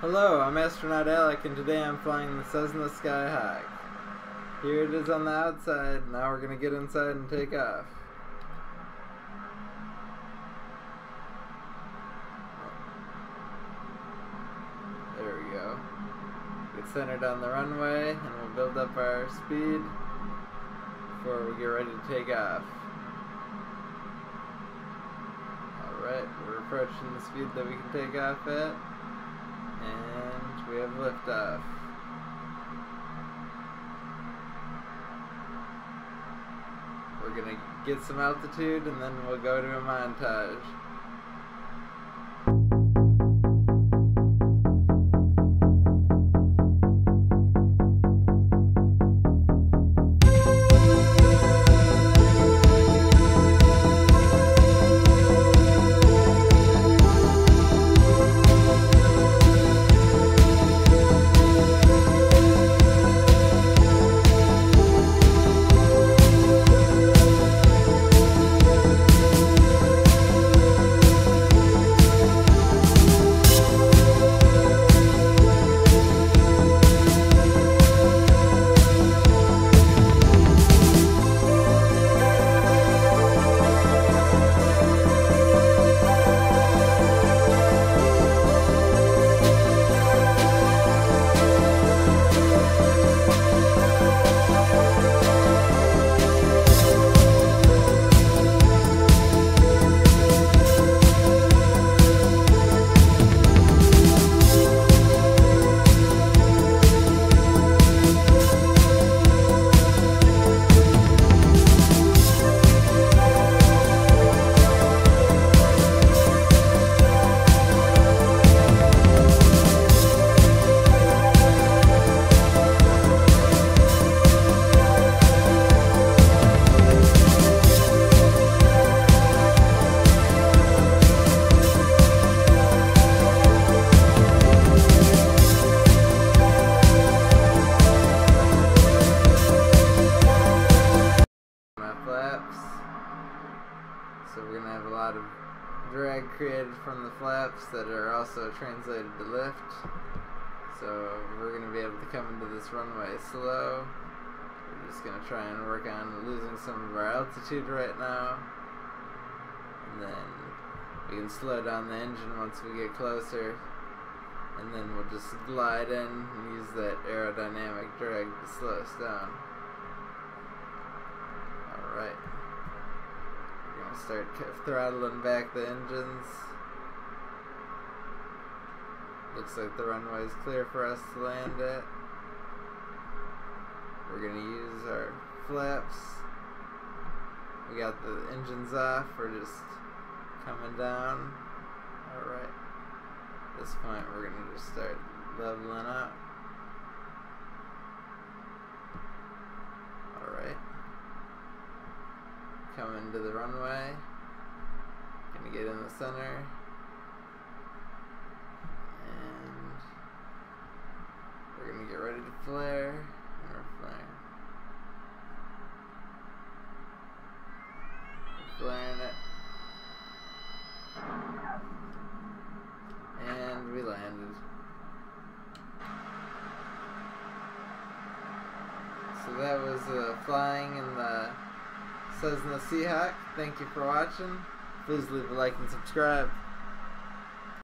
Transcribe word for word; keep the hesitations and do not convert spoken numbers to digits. Hello, I'm astronaut Alec, and today I'm flying the Cessna Skyhawk. Here it is on the outside. Now we're gonna get inside and take off. There we go. Get centered on the runway, and we'll build up our speed before we get ready to take off. Alright, we're approaching the speed that we can take off at, and we have liftoff. We're going to get some altitude and then we'll go to a montage. So we're going to have a lot of drag created from the flaps that are also translated to lift. So we're going to be able to come into this runway slow. We're just going to try and work on losing some of our altitude right now. And then we can slow down the engine once we get closer. And then we'll just glide in and use that aerodynamic drag to slow us down. Alright. Start throttling back the engines. Looks like the runway is clear for us to land at. We're going to use our flaps. We got the engines off. We're just coming down. Alright. At this point we're going to just start leveling up. Alright. Come into the runway. Gonna get in the center. And we're gonna get ready to flare. And we're flaring. We're flaring it. And we landed. So that was uh, flying in the Cessna Skyhawk. Thank you for watching. Please leave a like and subscribe.